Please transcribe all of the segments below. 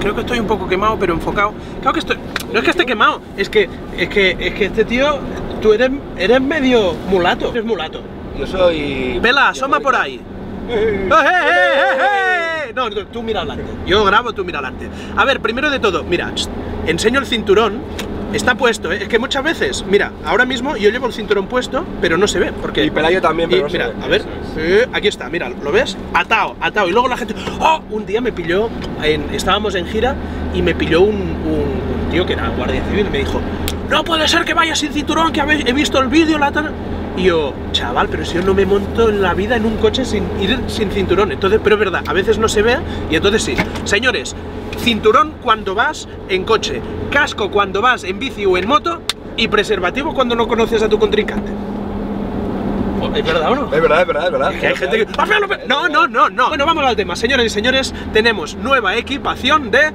Creo que estoy un poco quemado, pero enfocado. Claro que estoy... No es que esté quemado, es que este tío... Tú eres medio mulato. Eres mulato. Yo soy... Vela, asoma por ahí. No, tú mira adelante. Yo grabo, tú mira adelante. A ver, primero de todo, mira, enseño el cinturón. Está puesto, ¿eh? Es que muchas veces, mira, ahora mismo yo llevo el cinturón puesto, pero no se ve, porque... Y Pelayo también, pero no mira, se ve. A ver, aquí está, mira, ¿lo ves? Atao, atao, y luego la gente... ¡Oh! Un día me pilló, estábamos en gira, y me pilló un tío que era guardia civil, y me dijo, no puede ser que vaya sin cinturón, que he visto el vídeo, la tal... Y yo, chaval, pero si yo no me monto en la vida en un coche sin ir sin cinturón. Entonces, pero es verdad, a veces no se ve y entonces sí. Señores, cinturón cuando vas en coche, casco cuando vas en bici o en moto y preservativo cuando no conoces a tu contrincante. ¿Es verdad o no? Es verdad, es verdad, es verdad. Es que hay gente que... No, no, no, no. Bueno, vamos al tema. Señores y señores, tenemos nueva equipación de...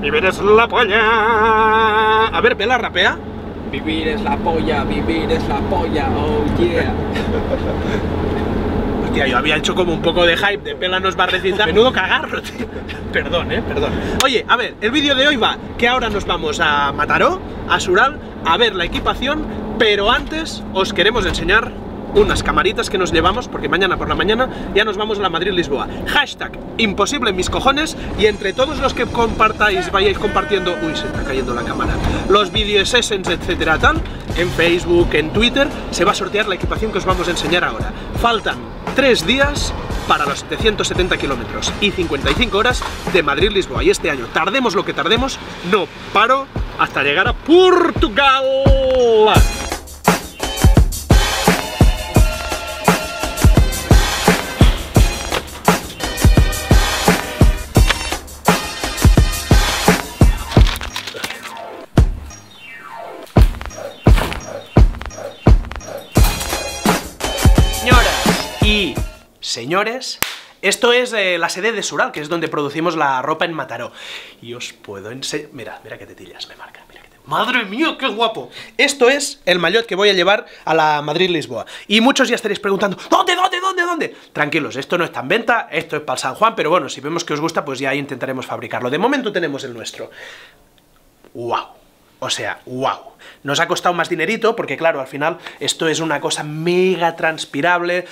Vivir es la polla. A ver, Vela, rapea. Vivir es la polla, oh yeah. Hostia, yo había hecho como un poco de hype de Pela nos va a recitar. Menudo cagarro, tío. Perdón, perdón. Oye, a ver, el vídeo de hoy va que ahora nos vamos a Mataró, a Sural, a ver la equipación, pero antes os queremos enseñar unas camaritas que nos llevamos, porque mañana por la mañana ya nos vamos a la Madrid-Lisboa. Hashtag imposible en mis cojones, y entre todos los que compartáis, vayáis compartiendo... Uy, se está cayendo la cámara. Los vídeos, essence, etcétera, tal, en Facebook, en Twitter, se va a sortear la equipación que os vamos a enseñar ahora. Faltan 3 días para los 770 kilómetros y 55 horas de Madrid-Lisboa. Y este año, tardemos lo que tardemos, no paro hasta llegar a Portugal. Señores, esto es la sede de Sural, que es donde producimos la ropa en Mataró. Y os puedo enseñar... Mira, mira que tetillas me marca, mira que te... ¡Madre mía, qué guapo! Esto es el maillot que voy a llevar a la Madrid-Lisboa. Y muchos ya estaréis preguntando, ¿dónde? Tranquilos, esto no está en venta, esto es para el San Juan, pero bueno, si vemos que os gusta, pues ya intentaremos fabricarlo. De momento tenemos el nuestro. ¡Wow! O sea, ¡wow! Nos ha costado más dinerito porque, claro, al final esto es una cosa mega transpirable.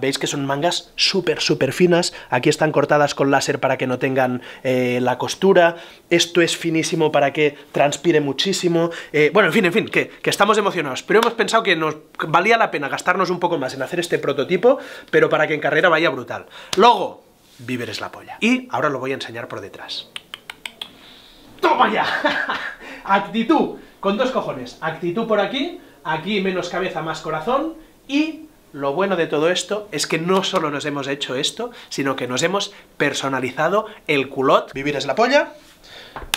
Veis que son mangas súper finas. Aquí están cortadas con láser para que no tengan la costura. Esto es finísimo para que transpire muchísimo. Bueno, en fin, que estamos emocionados. Pero hemos pensado que nos valía la pena gastarnos un poco más en hacer este prototipo, pero para que en carrera vaya brutal. Luego, Vivir es la polla. Y ahora lo voy a enseñar por detrás. ¡Toma ya! Actitud. Con dos cojones, actitud por aquí, aquí menos cabeza, más corazón, y lo bueno de todo esto es que no solo nos hemos hecho esto, sino que nos hemos personalizado el culot. Vivir es la polla.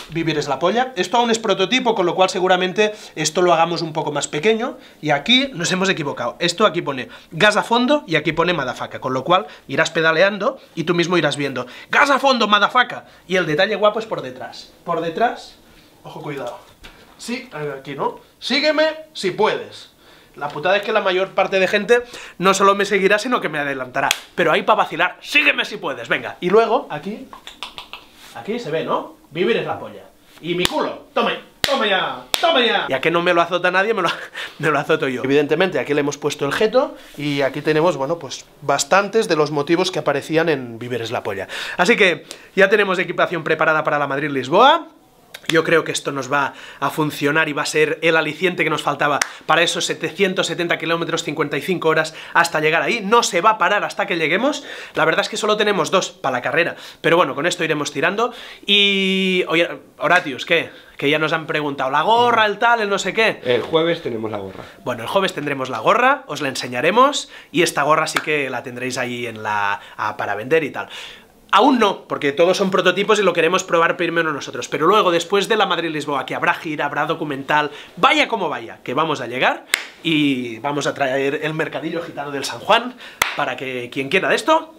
Vivir es la polla. Esto aún es prototipo, con lo cual seguramente esto lo hagamos un poco más pequeño. Y aquí nos hemos equivocado. Esto aquí pone gas a fondo y aquí pone madafaca, con lo cual irás pedaleando y tú mismo irás viendo gas a fondo, madafaca. Y el detalle guapo es por detrás. Por detrás, ojo, cuidado. Sí, aquí no. Sígueme si puedes. La putada es que la mayor parte de gente no solo me seguirá, sino que me adelantará. Pero ahí para vacilar, sígueme si puedes, venga. Y luego, aquí se ve, ¿no? Vivir es la polla. Y mi culo, toma ya. Ya que no me lo azota nadie, me lo azoto yo. Evidentemente, aquí le hemos puesto el jeto y aquí tenemos, bueno, pues bastantes de los motivos que aparecían en Vivir es la polla. Así que ya tenemos equipación preparada para la Madrid-Lisboa. Yo creo que esto nos va a funcionar y va a ser el aliciente que nos faltaba para esos 770 kilómetros, 55 horas hasta llegar ahí. No se va a parar hasta que lleguemos. La verdad es que solo tenemos 2 para la carrera, pero bueno, con esto iremos tirando. Y... Oye, Horatius, ¿qué? Que ya nos han preguntado, la gorra, el tal, el no sé qué. El jueves tenemos la gorra. Bueno, el jueves tendremos la gorra, os la enseñaremos, y esta gorra sí que la tendréis ahí en la... para vender y tal. Aún no, porque todos son prototipos y lo queremos probar primero nosotros, pero luego, después de la Madrid-Lisboa, que habrá gira, habrá documental, vaya como vaya, que vamos a llegar y vamos a traer el mercadillo gitano del San Juan para que quien quiera de esto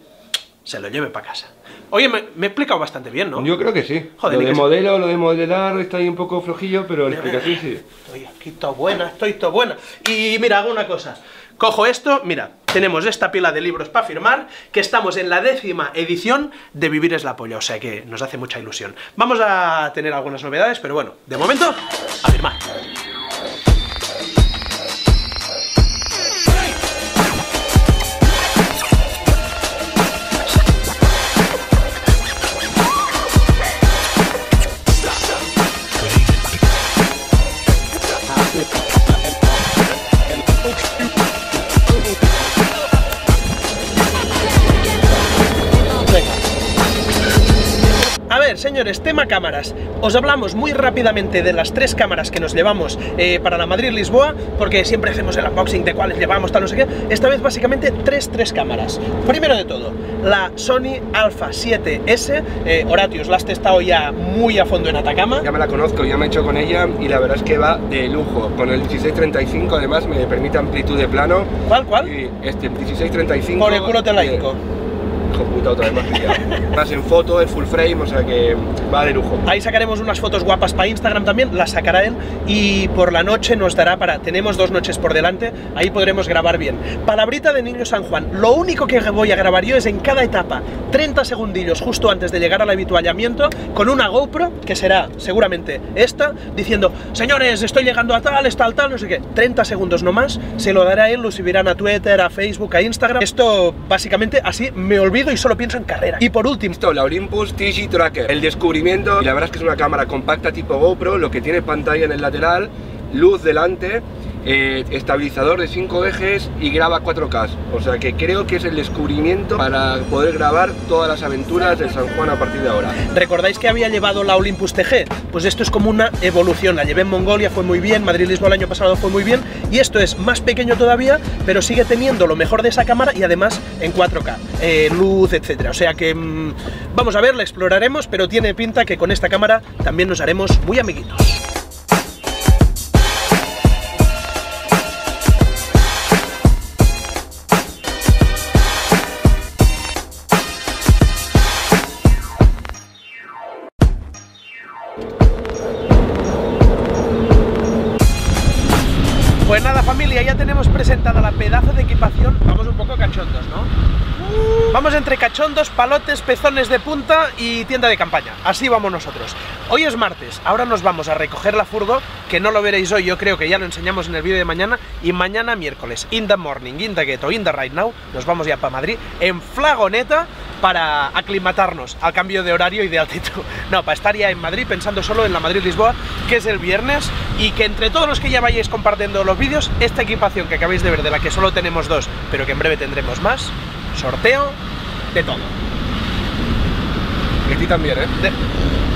se lo lleve para casa. Oye, me he explicado bastante bien, ¿no? Yo creo que sí. Joder, lo de modelar está ahí un poco flojillo, pero la explicación sí. Estoy aquí todo buena, estoy todo buena. Y mira, hago una cosa. Cojo esto, mira, tenemos esta pila de libros para firmar, que estamos en la 10ª edición de Vivir es la Polla, o sea que nos hace mucha ilusión. Vamos a tener algunas novedades, pero bueno, de momento, a firmar. Señores, tema cámaras. Os hablamos muy rápidamente de las 3 cámaras que nos llevamos para la Madrid-Lisboa, porque siempre hacemos el unboxing de cuáles llevamos, tal, no sé qué. Esta vez básicamente tres cámaras. Primero de todo, la Sony Alpha 7S. Horatius, la has testado ya muy a fondo en Atacama. Ya me la conozco, ya me he hecho con ella y la verdad es que va de lujo. Con el 16-35 además me permite amplitud de plano. ¿Cuál? Y este 16-35. Por el culo te la hinco. Hijo puta, otra vez más pillado. Más en foto, en full frame, o sea que va de lujo. Ahí sacaremos unas fotos guapas para Instagram también, las sacará él, y por la noche nos dará para... Tenemos 2 noches por delante, ahí podremos grabar bien. Palabrita de Niño San Juan, lo único que voy a grabar yo es en cada etapa, 30 segundillos justo antes de llegar al avituallamiento, con una GoPro, que será seguramente esta, diciendo, señores, estoy llegando a tal, no sé qué, 30 segundos nomás, se lo dará él, lo subirán a Twitter, a Facebook, a Instagram. Esto básicamente así me olvido y solo pienso en carrera. Y por último, esto, la Olympus TG Tracker, el descubrimiento. Y la verdad es que es una cámara compacta tipo GoPro, lo que tiene pantalla en el lateral, luz delante, estabilizador de 5 ejes y graba 4K. O sea que creo que es el descubrimiento para poder grabar todas las aventuras del San Juan a partir de ahora. ¿Recordáis que había llevado la Olympus TG? Pues esto es como una evolución. La llevé en Mongolia, fue muy bien, Madrid-Lisboa el año pasado fue muy bien, y esto es más pequeño todavía, pero sigue teniendo lo mejor de esa cámara y además en 4K, luz, etcétera. O sea que vamos a ver, la exploraremos, pero tiene pinta que con esta cámara también nos haremos muy amiguitos. Pues nada, familia, ya tenemos presentada la pedazo de equipación. Vamos un poco cachondos, ¿no? Vamos entre cachondos, palotes, pezones de punta y tienda de campaña. Así vamos nosotros. Hoy es martes, ahora nos vamos a recoger la furgo, que no lo veréis hoy, yo creo que ya lo enseñamos en el vídeo de mañana. Y mañana miércoles, in the morning, in the ghetto, in the right now, nos vamos ya para Madrid en flagoneta para aclimatarnos al cambio de horario y de altitud. No, para estar ya en Madrid pensando solo en la Madrid-Lisboa, que es el viernes, y que entre todos los que ya vayáis compartiendo los vídeos, esta equipación que acabáis de ver, de la que solo tenemos 2, pero que en breve tendremos más, sorteo de todo. Y a ti también, ¿eh?